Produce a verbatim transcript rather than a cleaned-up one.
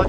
Chodź.